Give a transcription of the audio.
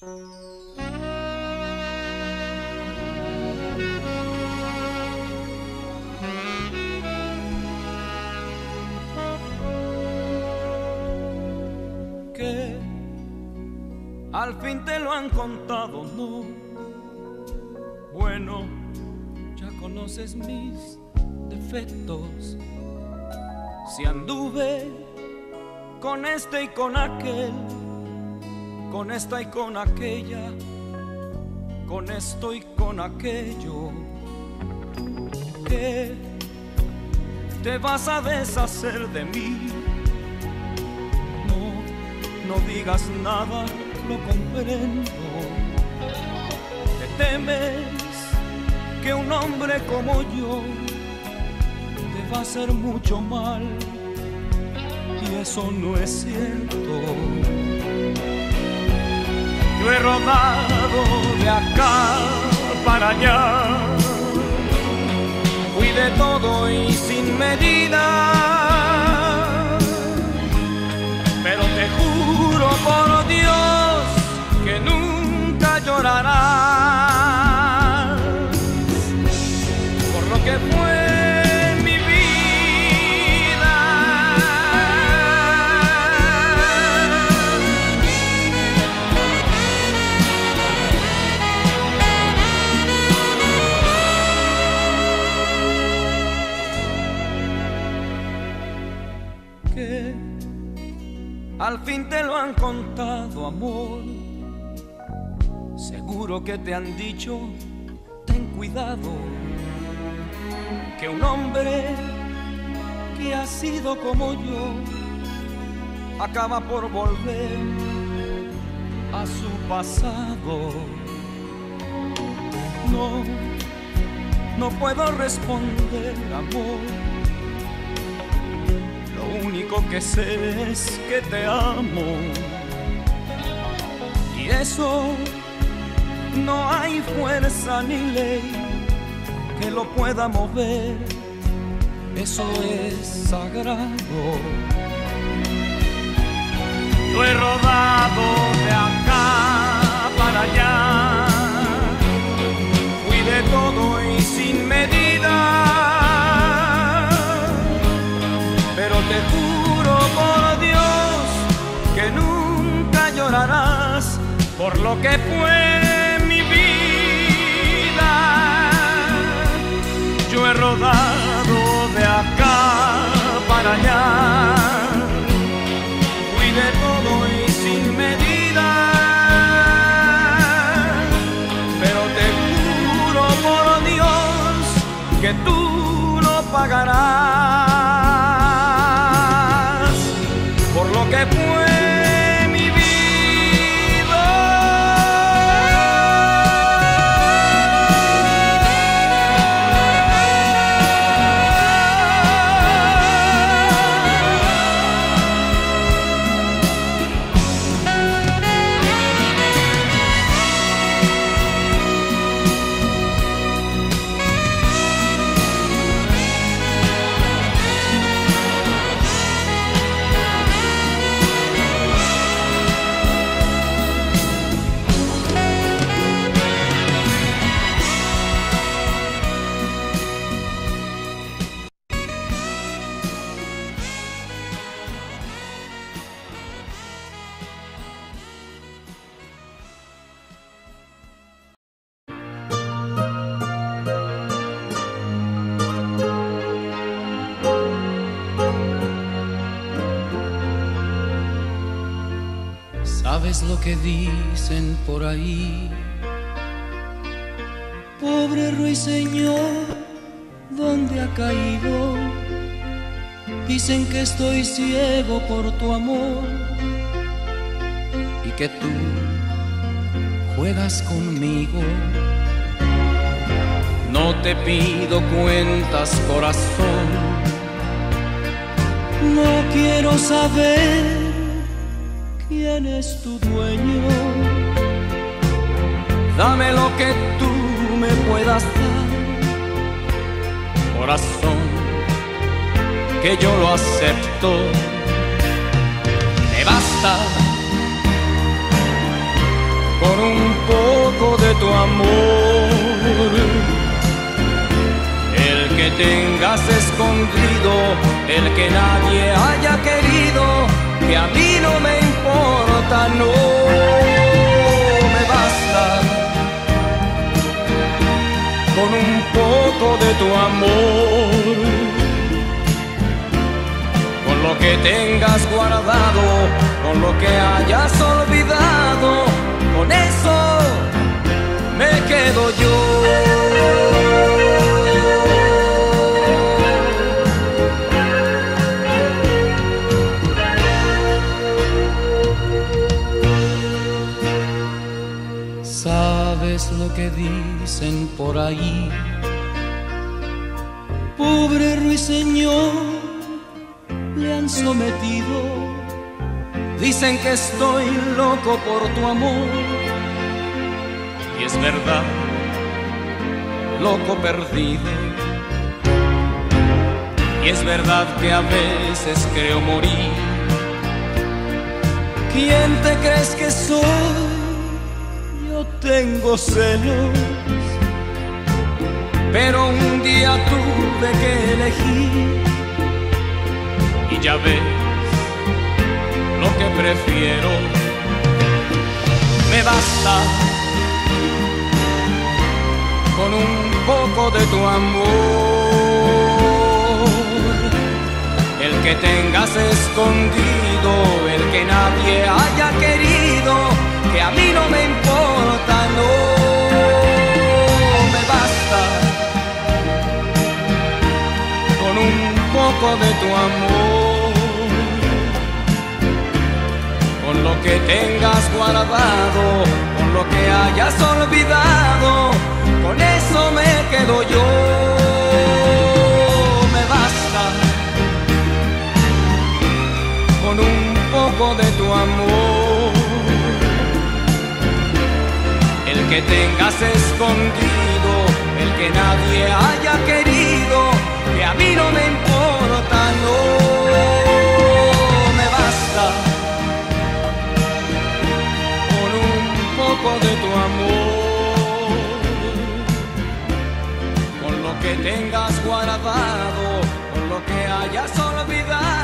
Que al fin te lo han contado, no. Bueno, ya conoces mis defectos. Si anduve con este y con aquel, con esta y con aquella, con esto y con aquello, que te vas a deshacer de mí. No digas nada, lo comprendo. Te temes que un hombre como yo te va a hacer mucho mal, y eso no es cierto. Yo he rodado de acá para allá, fui de todo y sin medida, pero te juro por Dios que nunca llorarás por lo que fue mi vida. ¿Qué? Al fin te lo han contado, amor. Seguro que te han dicho, ten cuidado, que un hombre que ha sido como yo acaba por volver a su pasado. No, no puedo responder, amor. Lo único que sé es que te amo, y eso no hay fuerza ni ley que lo pueda mover, eso es sagrado. Yo he rodado de acá para allá, fui de todo y sin medida, pero te juro por Dios que nunca llorarás por lo que fue mi vida. Yo he rodado de acá para allá, fui de todo y sin medida, pero te juro por Dios que tú no pagarás que fue mi vida. Es lo que dicen por ahí, pobre ruiseñor, ¿dónde ha caído? Dicen que estoy ciego por tu amor y que tú juegas conmigo. No te pido cuentas, corazón, no quiero saber ¿quién es tu dueño? Dame lo que tú me puedas dar, corazón, que yo lo acepto. Me basta, corazón. tu amor, el que tengas escondido, el que nadie haya querido, que a mí no me importa, no me basta con un poco de tu amor. Con lo que tengas guardado, con lo que hayas olvidado, con eso me quedo yo. ¿Sabes lo que dicen por ahí? Pobre ruiseñor, le han sometido. Dicen que estoy loco por tu amor, y es verdad, loco perdido. Y es verdad que a veces creo morir. ¿Quién te crees que soy? Yo tengo celos, pero un día tuve que elegir. Y ya ves lo que prefiero. Me basta con un poco de tu amor, el que tengas escondido, el que nadie haya querido, que a mí no me importa, no me basta con un poco de tu amor. Con lo que tengas guardado, con lo que hayas olvidado, con eso me quedo yo. Me basta con un poco de tu amor, el que tengas escondido, el que nadie haya querido, que a mí no me importa, no me basta de tu amor, con lo que tengas guardado, con lo que hayas olvidado.